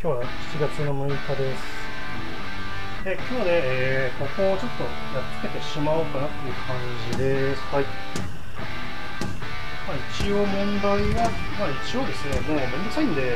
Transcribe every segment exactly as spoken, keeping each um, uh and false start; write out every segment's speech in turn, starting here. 今日はしちがつのむいかです。で今日で、えー、ここをちょっとやっつけてしまおうかなっていう感じです。はい。まあ、一応問題は、まあ、一応ですね、もうめんどくさいんで、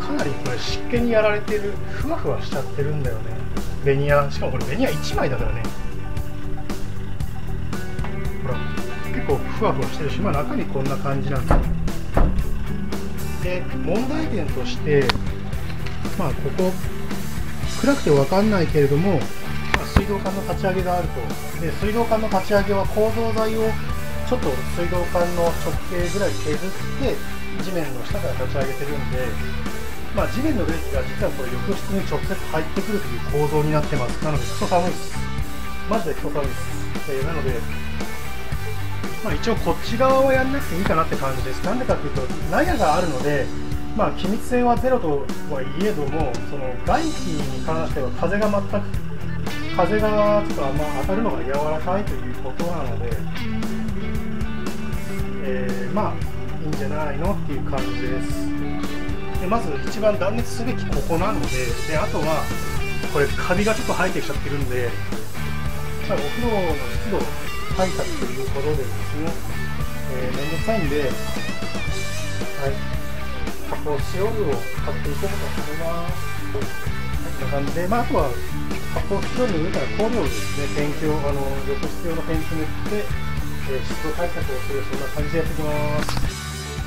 かなりこれ湿気にやられてる、ふわふわしちゃってるんだよね。ベニヤ、しかもこれベニヤいちまいだからね。ほら、結構ふわふわしてるし、まあ、中にこんな感じなんだよ。で問題点として、まあ、ここ暗くて分かんないけれども、まあ、水道管の立ち上げがあると。で水道管の立ち上げは構造材をちょっと水道管の直径ぐらい削って地面の下から立ち上げてるんで、まあ、地面の冷気が実はこれ浴室に直接入ってくるという構造になってます。なのでクソ寒いです。マジでクソ寒いです。えー、なのでまあ一応こっち側はやんなくていいかなって感じです。なんでかというと納屋があるので、まあ、気密性はゼロとはいえども、その外気に関しては風が全く風がちょっとあんま当たるのが柔らかいということなので、えー、まあいいんじゃないのっていう感じです。でまず一番断熱すべきここなので、であとはこれカビがちょっと生えてきちゃってるんで、まあ、お風呂の湿度対策ということでですね、えー、めんどくさいんで、はい、こう塩湯を買っていこうと思います。こんな感じで、まあ、あとは発泡スチロールの上から香料をですね、ペンキをあの浴室用のペンキ塗って、えー、湿度対策をする、そんな感じでやっていきます。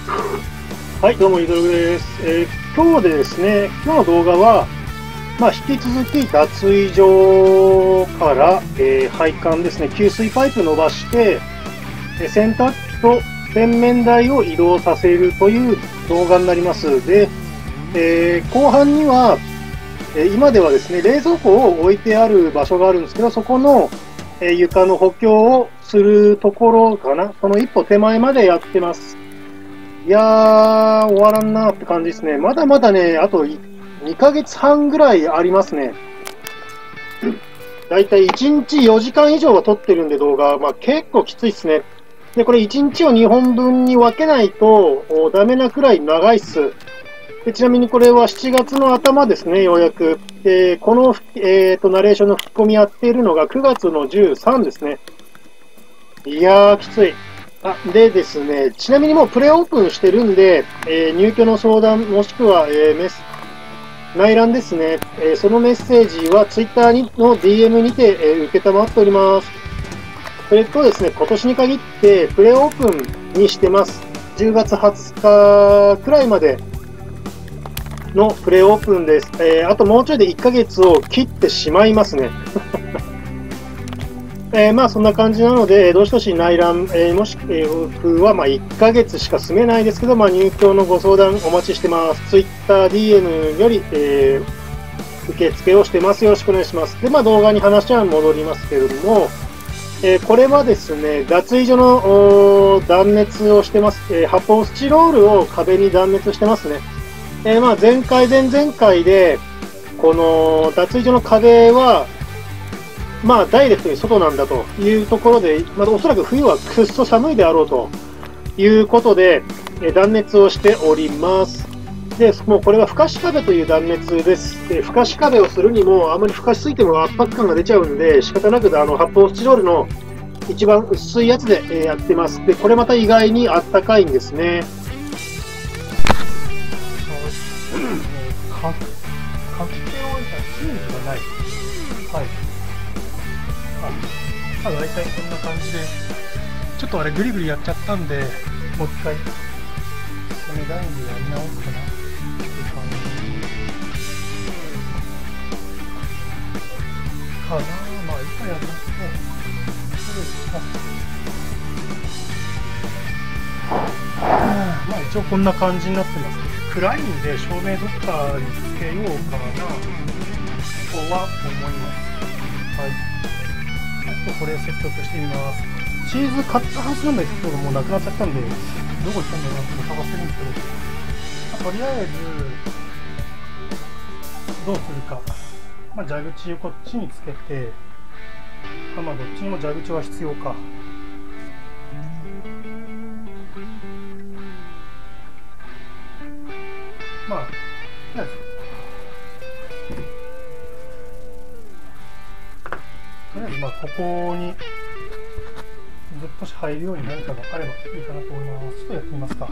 はい、どうも、ゆとるぐです。えー、今日でですね、今日の動画は、まあ、引き続き脱衣所から、えー、配管ですね、給水パイプ伸ばして、洗濯機と洗面台を移動させるという動画になります。で、えー、後半には、えー、今ではですね、冷蔵庫を置いてある場所があるんですけど、そこの、えー、床の補強をするところかな、その一歩手前までやってます。いやー、終わらんなーって感じですね。まだまだね、あとにかげつはんぐらいありますね。だいたいいちにちよじかん以上は撮ってるんで動画、まあ、結構きついっすね。で、これいちにちをにほんぶんに分けないとダメなくらい長いっす。でちなみにこれはしちがつのあたまですね、ようやく。でこの、えーと、ナレーションの吹き込みやっているのがくがつのじゅうさんですね。いやー、きつい。あでですね、ちなみにもうプレオープンしてるんで、えー、入居の相談もしくは、えー、メス内覧ですね、えー、そのメッセージは Twitter の ディーエム にて、えー、受けたまっております。それとですね、今年に限ってプレオープンにしてます。じゅうがつはつかくらいまでのプレオープンです。えー、あともうちょいでいっかげつを切ってしまいますね。えー、まあそんな感じなので、どしどし内覧、えー、もしくはまあいっかげつしか住めないですけど、まあ、入居のご相談お待ちしてます。Twitter、ディーエム より、えー、受付をしてます。よろしくお願いします。で、まあ、動画に話は戻りますけれども、えー、これはですね、脱衣所の断熱をしてます、えー。発泡スチロールを壁に断熱してますね。えー、まあ前回、前々回で、この脱衣所の壁は、まあ、ダイレクトに外なんだというところで、まあ、おそらく冬はくっそ寒いであろうということで、え断熱をしております。で、もうこれはふかし壁という断熱です。で、ふかし壁をするにも、あまりふかしすぎても圧迫感が出ちゃうんで、仕方なくあの発泡スチロールの一番薄いやつで、えー、やってます。で、これまた意外にあったかいんですね。かき手を置いたチューブがない。はい。まあ、大体こんな感じで、ちょっとあれグリグリやっちゃったんで、もう一回この段でやり直すかなっていう感じかな。まあ一回やりますね。そうですか。まあ一応こんな感じになってます。暗いんで照明どっかにつけようかなとは思います。はい。これ接続してみます。チーズ買ったはずなんだけどもうなくなっちゃったんで、どこ行ったんだろうって探してるんですけど、まあ、とりあえずどうするか、まあ、蛇口をこっちにつけて、まあ、どっちにも蛇口は必要か。まあとりあえずまあここにずっとし入るように何かがあればいいかなと思います。ちょっとやってみますか。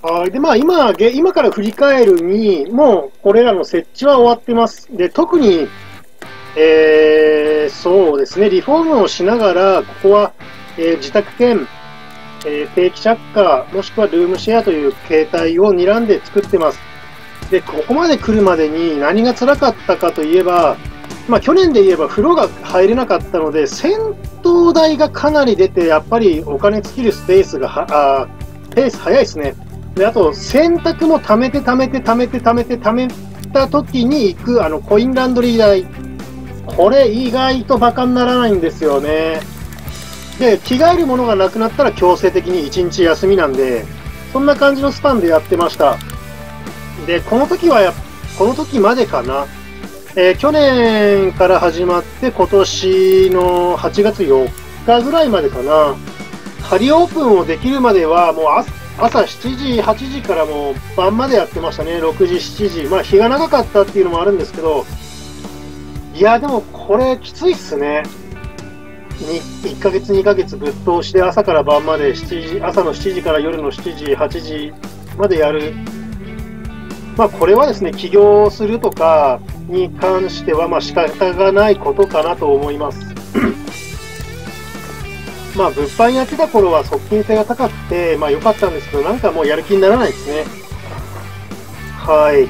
はい。で、まあ今、今から振り返るに、もうこれらの設置は終わってます。で、特に、えー、そうですね、リフォームをしながら、ここは、えー、自宅兼、えー、定期借家、もしくはルームシェアという形態を睨んで作ってます。で、ここまで来るまでに何が辛かったかといえば、まあ、去年で言えば風呂が入れなかったので、銭湯代がかなり出て、やっぱりお金尽きるスペースがは、あペース早いですね。で、あと、洗濯も貯めて貯めて貯めて貯めて貯めた時に行く、あの、コインランドリー代。これ意外とバカにならないんですよね。で、着替えるものがなくなったら強制的にいちにち休みなんで、そんな感じのスパンでやってました。で、この時はや、この時までかな。えー、去年から始まって今年のはちがつよっかぐらいまでかな。仮オープンをできるまではもう朝しちじ、はちじからもう晩までやってましたね。ろくじ、しちじ。まあ日が長かったっていうのもあるんですけど、いや、でもこれきついっすね。いっかげつ、にかげつぶっ通しで朝から晩までしちじ、朝のしちじから夜のしちじ、はちじまでやる。まあこれはですね、起業するとかに関してはまあ仕方がないことかなと思います。まあ物販やってた頃は即金性が高くてまあ良かったんですけど、なんかもうやる気にならないですね。はい。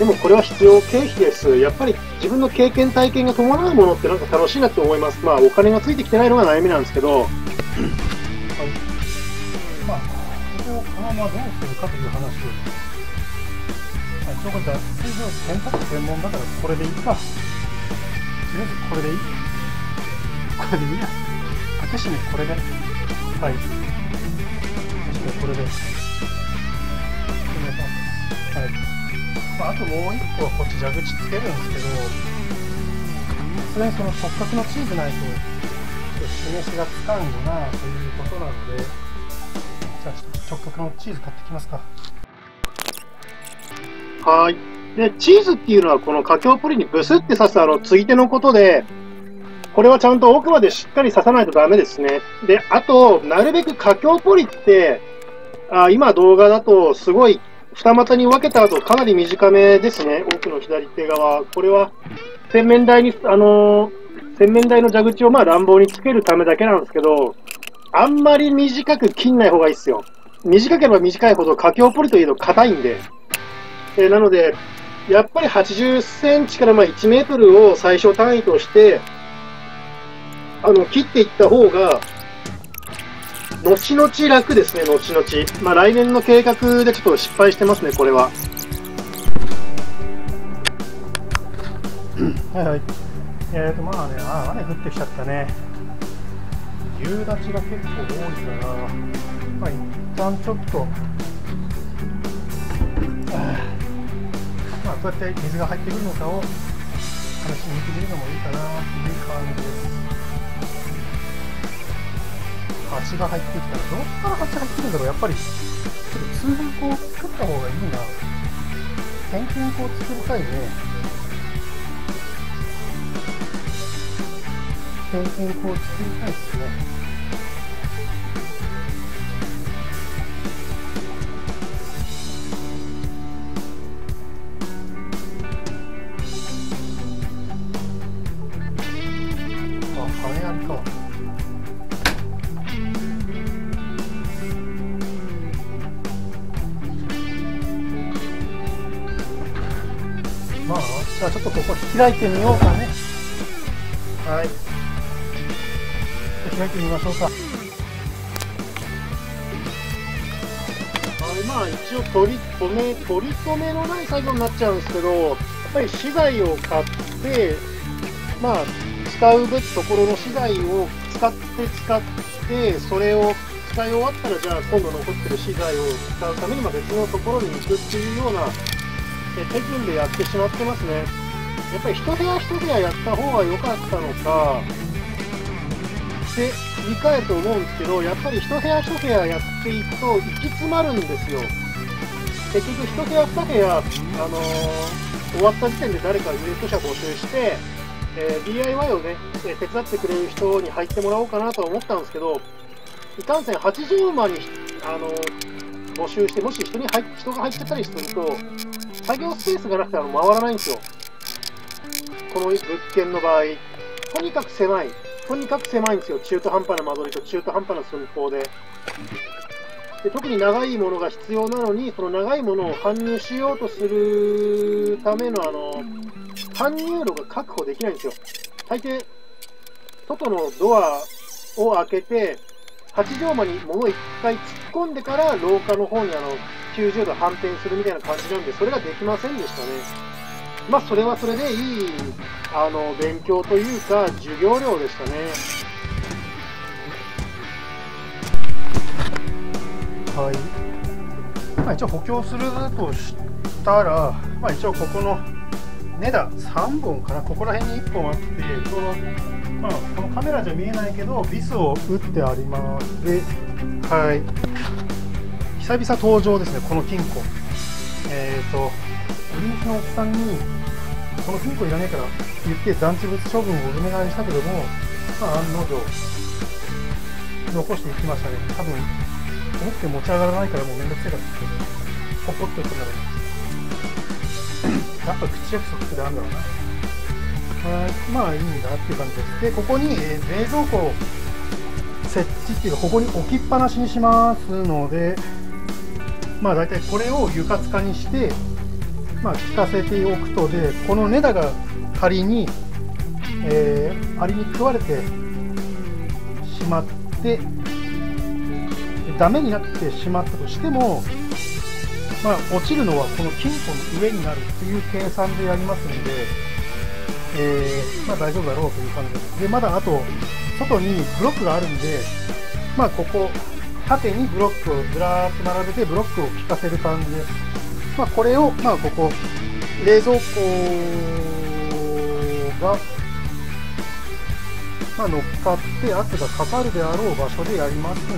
でもこれは必要経費です。やっぱり自分の経験体験が伴うものってなんか楽しいなって思います。まあお金がついてきてないのが悩みなんですけど。はい、まあこれをこのままどうするかという話です。一応これ脱水所洗濯専門だからこれでいいか。とりあえずこれでいい。これでいいや。竹締めこれで。はい。竹締めこれで。お願いします。はい。まあ、あともう一個はこっち蛇口つけるんですけど、さすがにその骨格のチーズないと示しがつかんよなということなので、じゃあ直角のチーズ買ってきますか。はい。で、チーズっていうのはこの華僑ポリにブスって刺すあの継ぎ手のことで、これはちゃんと奥までしっかり刺さないとダメですね。で、あと、なるべく華僑ポリって、あ今動画だとすごい二股に分けた後かなり短めですね。奥の左手側。これは洗面台に、あのー、洗面台の蛇口をまあ乱暴につけるためだけなんですけど、あんまり短く切んない方がいいですよ。短ければ短いほど華僑ポリといえど硬いんで。えー、なので、やっぱりはちじゅっセンチからまあいちメートルを最小単位としてあの切っていった方が、後々楽ですね、後々。まあ、来年の計画でちょっと失敗してますね、これは。はいはい。えーと、まあね、あ雨降ってきちゃったね。夕立が結構多いから、まあ、一旦ちょっと。まあ、こうやって水が入ってくるのかを話しにくじるのもいいかなという感じです。橋が入ってきたら、どこから橋が入ってくるんだろう。やっぱりちょっと通風口を作った方がいいな。点検口を作りたいね。点検口を作りたいですね。まあ、じゃあちょっとここ開いてみようかね。はい。開いてみましょうか。はい、まあ一応取り留め取り留めのない作業になっちゃうんですけど、やっぱり資材を買って、まあ使うべきところの資材を使って使って、それを使い終わったらじゃあ今度残ってる資材を使うためにま別のところに行くっていうような。手順でやってしまってますね。やっぱり一部屋一部屋やった方が良かったのかって振り返ると思うんですけど、やっぱり一部屋一部屋やっていくと行き詰まるんですよ。結局一部屋二部屋、あのー、終わった時点で誰か入居者募集して、えー、ディーアイワイ をね、えー、手伝ってくれる人に入ってもらおうかなとは思ったんですけど、いかんせんはちじゅうまんに、あのー、募集して、もし人に入人が入ってたりすると作業スペースがなくてあの回らないんですよ、この物件の場合。とにかく狭い、とにかく狭いんですよ、中途半端な間取りと中途半端な寸法で。で、特に長いものが必要なのに、その長いものを搬入しようとするためのあの搬入路が確保できないんですよ。大抵、外のドアを開けて、はちじょうまに物をいっかい突っ込んでから廊下の方にあのきゅうじゅうど反転するみたいな感じなんで、それができませんでしたね。まあ、それはそれでいいあの勉強というか、授業料でしたね。はい、まあ、一応補強するとしたら、まあ、一応ここの根田さんぼんかな、ここら辺にいっぽんあって、この、まあ、このカメラじゃ見えないけどビスを打ってあります。で、はい、久々登場ですね、この金庫。えっと売り主のおっさんに「この金庫いらねえから」言って残地物処分をお願いしたけども、まあ、案の定残していきましたね。多分思って持ち上がらないからもうめんどくせえからポコッといくんだろうな。やっぱ口約束ってなんだろうな。まあいいんだっていう感じです。で、ここに、えー、冷蔵庫を設置っていうか、ここに置きっぱなしにしますので、まあ大体これを床つかにして、まあ、効かせておくと。で、この根田が仮に、えー、アリに食われてしまってダメになってしまったとしても、まあ、落ちるのはこの金庫の上になるという計算でやりますので、えーまあ、大丈夫だろうという感じです。で、まだあと外にブロックがあるんで、まあ、ここ縦にブロックをずらーっと並べてブロックを効かせる感じです。まあ、これを、まあ、ここ冷蔵庫が、まあ、乗っかって圧がかかるであろう場所でやりますので。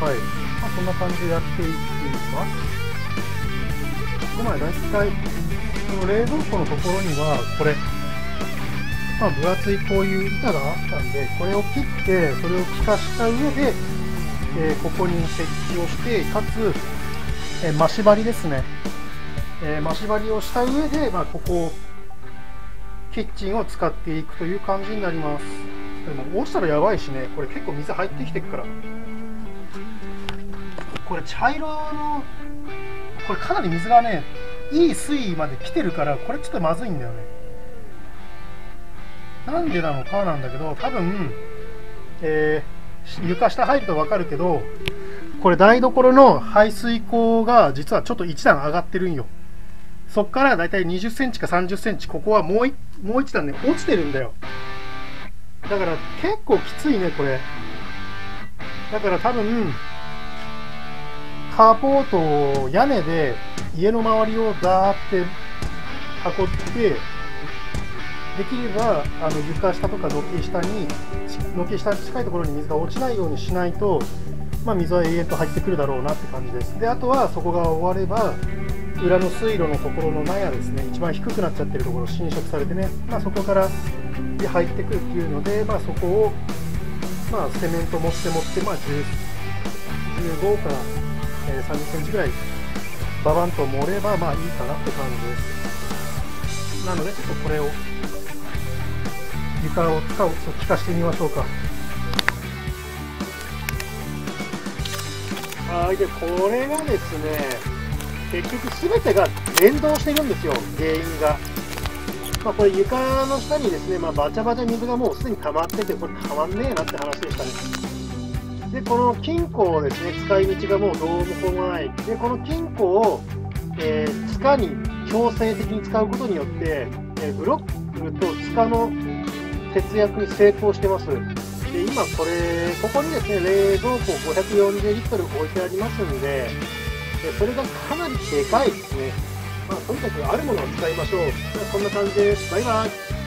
はい、まあ、そんな感じでやっていきます。で、まあ、大体この冷蔵庫のところにはこれ、まあ、分厚いこういう板があったんで、これを切ってそれを効かした上で、えー、ここに設置をして、かつ、えー、増し針ですね、えー、増し針をした上で、まあ、ここをキッチンを使っていくという感じになります。でも押したらやばいしね、これ結構水入ってきてるから。これ茶色の、これかなり水がね、いい水位まで来てるから、これちょっとまずいんだよね。なんでなのかなんだけど、多分、えー、床下入ると分かるけど、これ台所の排水口が実はちょっといちだん上がってるんよ。そっからだいたいにじゅっセンチかさんじゅっセンチ、ここはもうい、もういちだんね、落ちてるんだよ。だから結構きついね、これ。だから多分、カーポートを屋根で家の周りをダーって囲って、できればあの床下とか軒下に軒下に近いところに水が落ちないようにしないと、まあ、水は永遠と入ってくるだろうなって感じです。で、あとはそこが終われば裏の水路のところの納屋ですね、一番低くなっちゃってるところ侵食されてね、まあ、そこから入ってくるっていうので、まあ、そこを、まあ、セメント持って持って、まあ、じゅうごからさんじゅっセンチぐらいババンと盛ればまあいいかなって感じです。なのでちょっとこれを床を使うと効かしてみましょうか。はい、でこれがですね、結局全てが連動しているんですよ、原因が。まあ、これ床の下にですね、まあ、バチャバチャ水がもうすでに溜まってて、これたまんねえなって話でしたね。で、この金庫をですね、使い道がもうどうもこうもない。で、この金庫を、えー、塚に強制的に使うことによって、えー、ブロックと塚の節約に成功してます。で、今これ、ここにですね、冷蔵庫ごひゃくよんじゅうリットル置いてありますんで、でそれがかなりでかいですね。まあ、とにかくあるものを使いましょう。そんな感じです。バイバイ。